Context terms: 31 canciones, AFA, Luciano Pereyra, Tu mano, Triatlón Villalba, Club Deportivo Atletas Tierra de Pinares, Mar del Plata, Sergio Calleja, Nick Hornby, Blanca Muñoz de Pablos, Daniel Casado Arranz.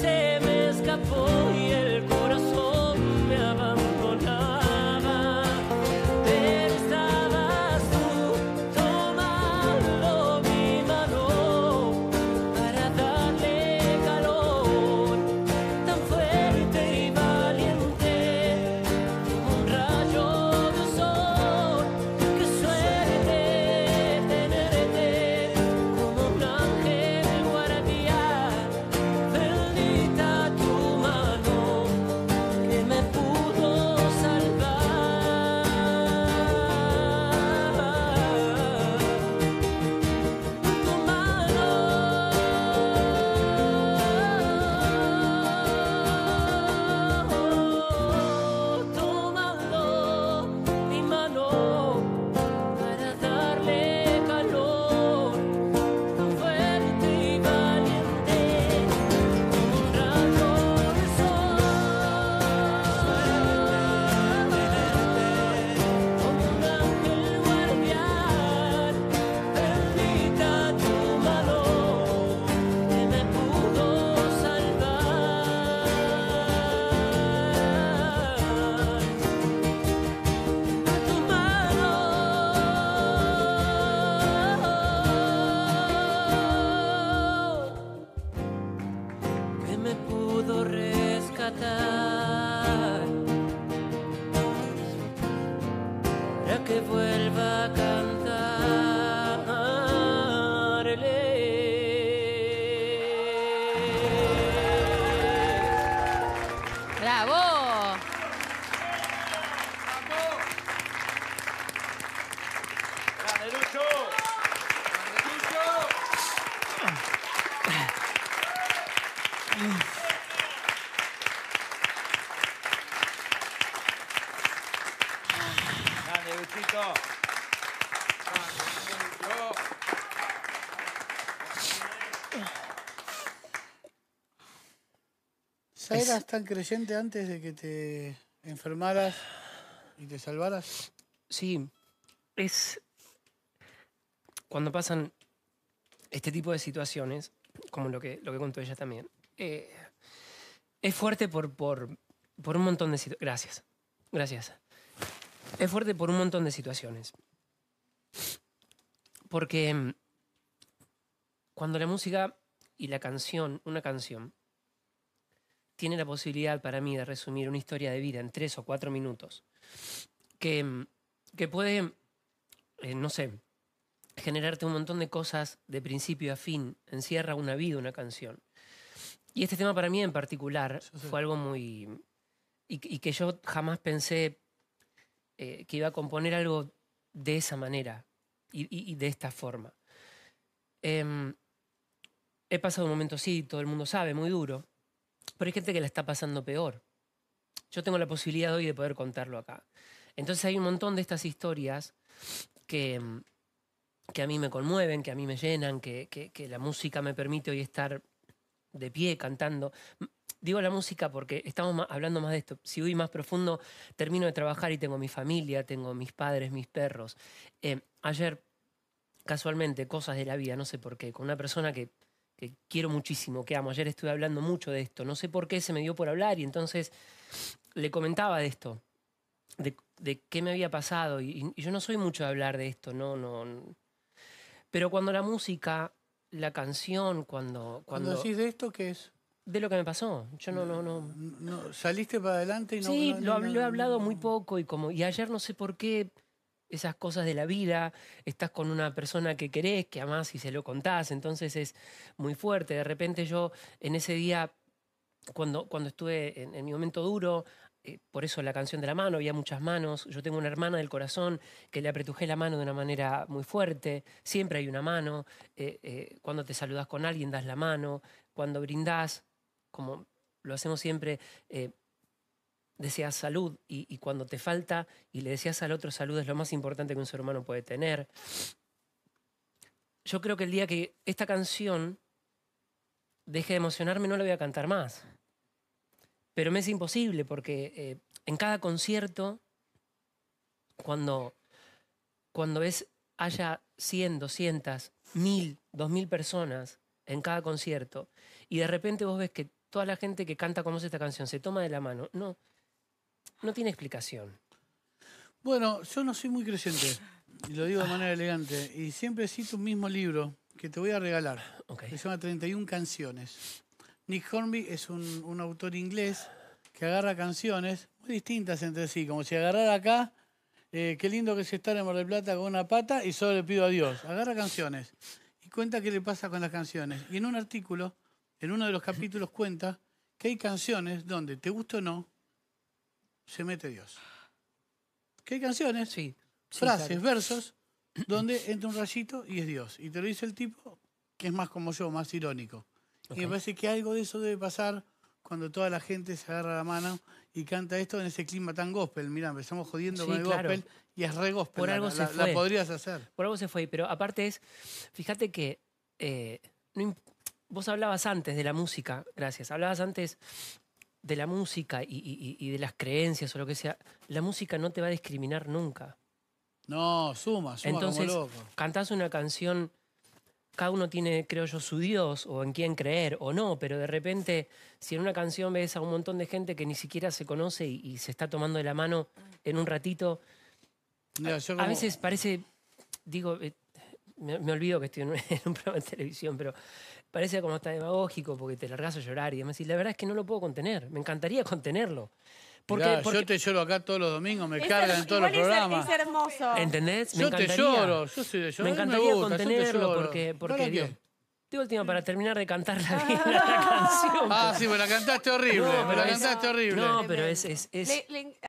se me escapó y el corazón me abandonaba. Pero estabas tú tomando mi mano para darle calor, tan fuerte y valiente como un rayo de sol. Qué suerte tenerte como un ángel guardián. Bendita tu mano que me pudo salvar. Tu mano, tomando mi mano para darle calor, tan fuerte y valiente como un rayo de sol, como un ángel guardián. Bendita tu mano que me pudo salvar. Tu mano que me pudo rescatar, para que vuelva a cantarle. ¡Bravo! ¡Grande Lucho! ¡Grande Luchito! ¡Grande Lucho! ¿Ya eras tan creyente antes de que te enfermaras y te salvaras? Sí, es cuando pasan este tipo de situaciones, como lo que contó ella también, es fuerte por un montón de situaciones. Gracias, gracias. Es fuerte por un montón de situaciones. Porque cuando la música y la canción, una canción, tiene la posibilidad para mí de resumir una historia de vida en 3 o 4 minutos, que puede, no sé, generarte un montón de cosas de principio a fin, encierra una vida, una canción. Y este tema para mí en particular fue algo muy... Y que yo jamás pensé que iba a componer algo de esa manera y de esta forma. He pasado un momento, sí, todo el mundo sabe, muy duro, pero hay gente que la está pasando peor. Yo tengo la posibilidad hoy de poder contarlo acá. Entonces hay un montón de estas historias que a mí me conmueven, que a mí me llenan, que la música me permite hoy estar de pie cantando. Digo la música porque estamos hablando más de esto. Si voy más profundo, termino de trabajar y tengo mi familia, tengo mis padres, mis perros. Ayer, casualmente, cosas de la vida, no sé por qué, con una persona que quiero muchísimo, que amo. Ayer estuve hablando mucho de esto. No sé por qué se me dio por hablar y entonces le comentaba de esto, de qué me había pasado. Y yo no soy mucho de hablar de esto, no. Pero cuando la música, la canción, cuando decís de esto, ¿qué es? De lo que me pasó. Yo no. Saliste para adelante y no... Sí, lo he hablado muy poco y ayer no sé por qué... Esas cosas de la vida, estás con una persona que querés, que amás y se lo contás, entonces es muy fuerte. De repente yo en ese día, cuando estuve en mi momento duro, por eso la canción de la mano, había muchas manos, yo tengo una hermana del corazón que le apretujé la mano de una manera muy fuerte, siempre hay una mano, cuando te saludás con alguien das la mano, cuando brindás, como lo hacemos siempre, deseas salud y cuando te falta y le deseas al otro salud es lo más importante que un ser humano puede tener. Yo creo que el día que esta canción deje de emocionarme no la voy a cantar más. Pero me es imposible porque en cada concierto, cuando haya 100, 200, 1000, 2000 personas en cada concierto y de repente vos ves que toda la gente que canta como es esta canción se toma de la mano. No, no tiene explicación. Bueno, yo no soy muy creyente, y lo digo de manera elegante, y siempre cito un mismo libro que te voy a regalar, que se llama 31 canciones. Nick Hornby es un autor inglés que agarra canciones muy distintas entre sí, como si agarrara acá, qué lindo que es estar en Mar del Plata con una pata y solo le pido a Dios. Agarra canciones y cuenta qué le pasa con las canciones. Y en un artículo, en uno de los capítulos, cuenta que hay canciones donde, te gusta o no, se mete Dios. Que hay canciones, frases, versos, donde entra un rayito y es Dios. Y te lo dice el tipo que es más como yo, más irónico. Y me parece que algo de eso debe pasar cuando toda la gente se agarra la mano y canta esto en ese clima tan gospel. Mirá, empezamos jodiendo con el gospel y es re gospel. Por algo se fue. La podrías hacer. Por algo se fue. Pero aparte es, fíjate que vos hablabas antes de la música, hablabas antes de la música y de las creencias o lo que sea. La música no te va a discriminar nunca. No, suma entonces, como loco. Cantás una canción, cada uno tiene, creo yo, su Dios o en quién creer o no, pero de repente, si en una canción ves a un montón de gente que ni siquiera se conoce y se está tomando de la mano en un ratito, mira, yo como... a veces parece, digo, me olvido que estoy en un programa de televisión, pero parece como hasta demagógico porque te largas a llorar y demás, y la verdad es que no lo puedo contener, me encantaría contenerlo. Porque, mirá, porque... yo te lloro acá todos los domingos, me cargan en todos los programas. Es hermoso. ¿Entendés? Yo te lloro, yo soy de llorar. Me encantaría contenerlo porque digo, de última, para terminar de cantar la canción. Ah, sí, me la cantaste horrible, no, me la cantaste horrible. No, pero es...